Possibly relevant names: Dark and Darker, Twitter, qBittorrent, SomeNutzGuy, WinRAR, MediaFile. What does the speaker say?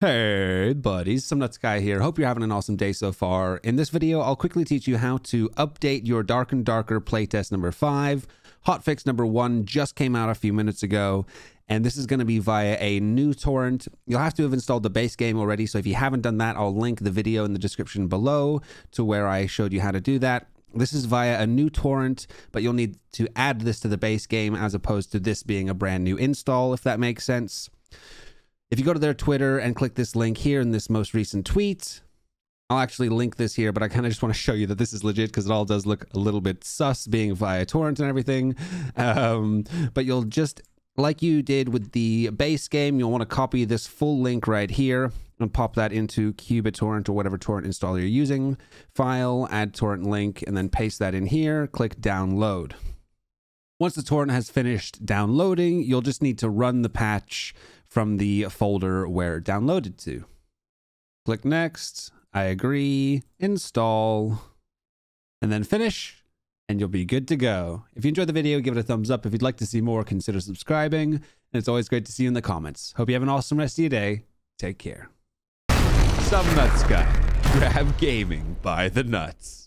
Hey buddies, SomeNutzGuy here. Hope you're having an awesome day so far. In this video, I'll quickly teach you how to update your Dark and Darker playtest number 5. HOTFIX number 1 just came out a few minutes ago, and this is going to be via a new torrent. You'll have to have installed the base game already, so if you haven't done that, I'll link the video in the description below to where I showed you how to do that. This is via a new torrent, but you'll need to add this to the base game as opposed to this being a brand new install, if that makes sense. If you go to their Twitter and click this link here in this most recent tweet, I'll actually link this here, but I kind of just want to show you that this is legit because it all does look a little bit sus being via torrent and everything. But you'll just, like you did with the base game, you'll want to copy this full link right here and pop that into qBittorrent or whatever torrent installer you're using. File, add torrent link, and then paste that in here. Click download. Once the torrent has finished downloading, you'll just need to run the patch from the folder where downloaded to. Click next, I agree, install, and then finish, and you'll be good to go. If you enjoyed the video, give it a thumbs up. If you'd like to see more, consider subscribing, and it's always great to see you in the comments. Hope you have an awesome rest of your day. Take care. SomeNutzGuy, grab gaming by the nuts.